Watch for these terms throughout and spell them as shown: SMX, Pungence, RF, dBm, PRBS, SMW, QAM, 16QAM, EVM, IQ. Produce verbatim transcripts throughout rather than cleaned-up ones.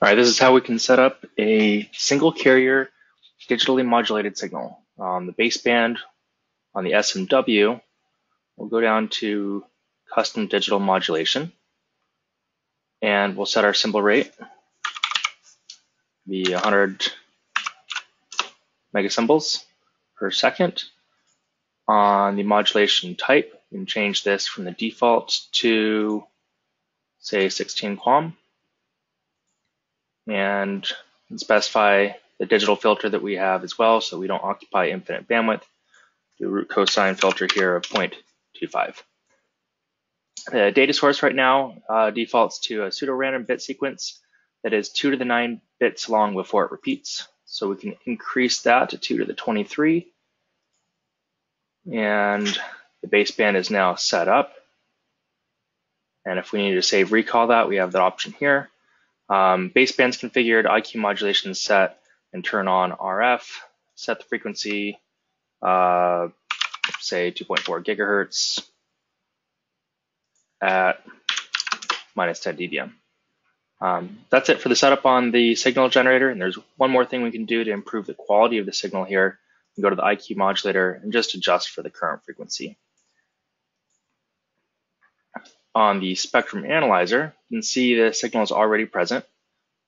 All right, this is how we can set up a single carrier digitally modulated signal on the baseband, on the S M W. We'll go down to custom digital modulation and we'll set our symbol rate to be one hundred megasymbols per second. On the modulation type, you can change this from the default to say sixteen QAM. And specify the digital filter that we have as well, so we don't occupy infinite bandwidth. Do root cosine filter here of zero point two five. The data source right now uh, defaults to a pseudo-random bit sequence that is two to the nine bits long before it repeats. So we can increase that to two to the twenty-three. And the baseband is now set up. And if we need to save recall that, we have that option here. Um, basebands configured, I Q modulation set, and turn on R F. Set the frequency, uh, say two point four gigahertz at minus ten dBm. Um, that's it for the setup on the signal generator. And there's one more thing we can do to improve the quality of the signal here. You can go to the I Q modulator and just adjust for the current frequency. On the spectrum analyzer, you can see the signal is already present.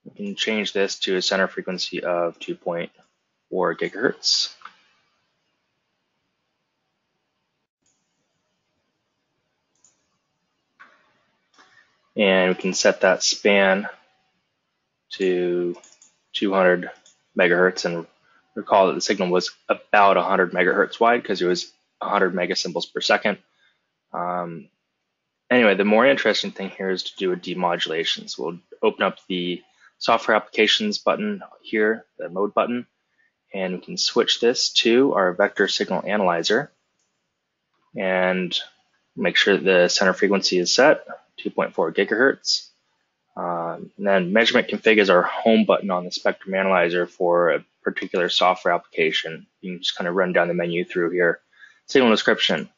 We can change this to a center frequency of two point four gigahertz. And we can set that span to two hundred megahertz. And recall that the signal was about one hundred megahertz wide because it was one hundred megasymbols per second. Um, Anyway, the more interesting thing here is to do a demodulation. So we'll open up the software applications button here, the mode button, and we can switch this to our vector signal analyzer and make sure the center frequency is set, two point four gigahertz. Um, and then measurement config is our home button on the spectrum analyzer for a particular software application. You can just kind of run down the menu through here. Signal description.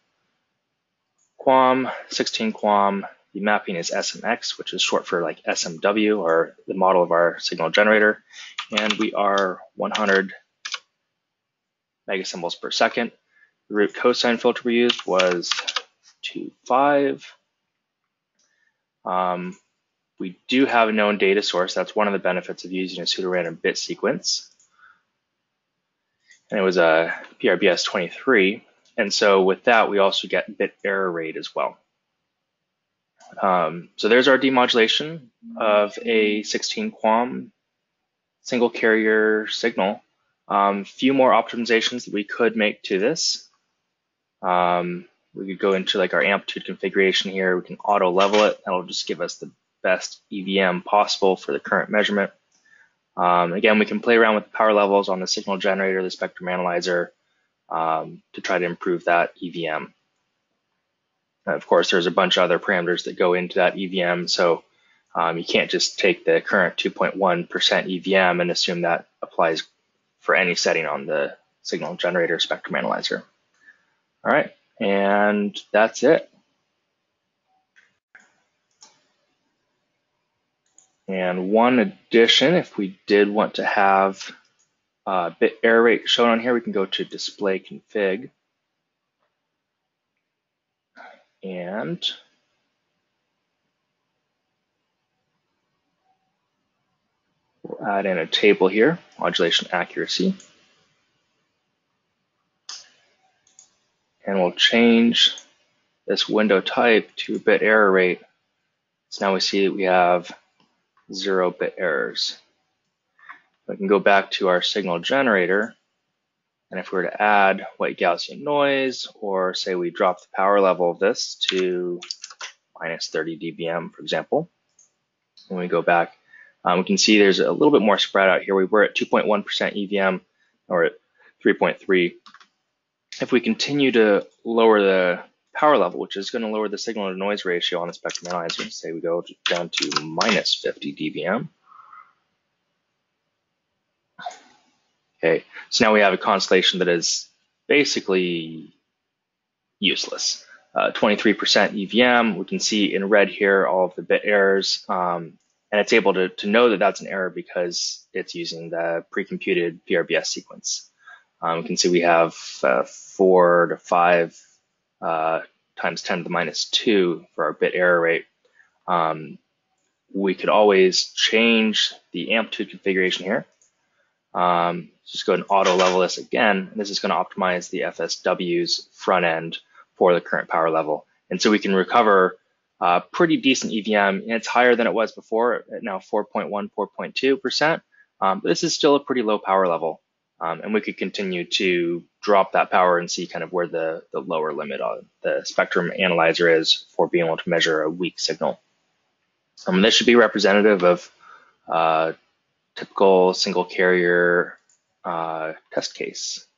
QAM, sixteen QAM, the mapping is S M X, which is short for like S M W, or the model of our signal generator. And we are one hundred megasymbols per second. The root cosine filter we used was two point five. Um, we do have a known data source. That's one of the benefits of using a pseudorandom bit sequence. And it was a P R B S twenty-three. And so with that, we also get bit error rate as well. Um, so there's our demodulation of a sixteen QAM single carrier signal. A um, few more optimizations that we could make to this. Um, we could go into like our amplitude configuration here. We can auto level it. That'll just give us the best E V M possible for the current measurement. Um, again, we can play around with the power levels on the signal generator, the spectrum analyzer, Um, to try to improve that E V M. And of course, there's a bunch of other parameters that go into that E V M, so um, you can't just take the current two point one percent E V M and assume that applies for any setting on the signal generator spectrum analyzer. All right, and that's it. And one addition, if we did want to have Uh, bit error rate shown on here, we can go to display config and we'll add in a table here, modulation accuracy, and we'll change this window type to bit error rate. So now we see that we have zero bit errors. We can go back to our signal generator, and if we were to add white Gaussian noise, or say we drop the power level of this to minus thirty dBm, for example, when we go back, um, we can see there's a little bit more spread out here. We were at two point one percent E V M, or at three point three. If we continue to lower the power level, which is going to lower the signal to noise ratio on the spectrum analyzer, say we go down to minus fifty dBm. Okay, so now we have a constellation that is basically useless. Uh, twenty-three percent E V M, we can see in red here all of the bit errors, um, And it's able to, to know that that's an error because it's using the pre-computed P R B S sequence. Um, you can see we have uh, four to five uh, times ten to the minus two for our bit error rate. Um, we could always change the amplitude configuration here. Um, just go and auto level this again. This is going to optimize the F S W's front end for the current power level. And so we can recover Uh, pretty decent E V M, and it's higher than it was before, at now four point one, four point two percent. Um, but this is still a pretty low power level, um, and we could continue to drop that power and see kind of where the, the lower limit on the spectrum analyzer is for being able to measure a weak signal. Um, this should be representative of uh, typical single carrier uh, test case.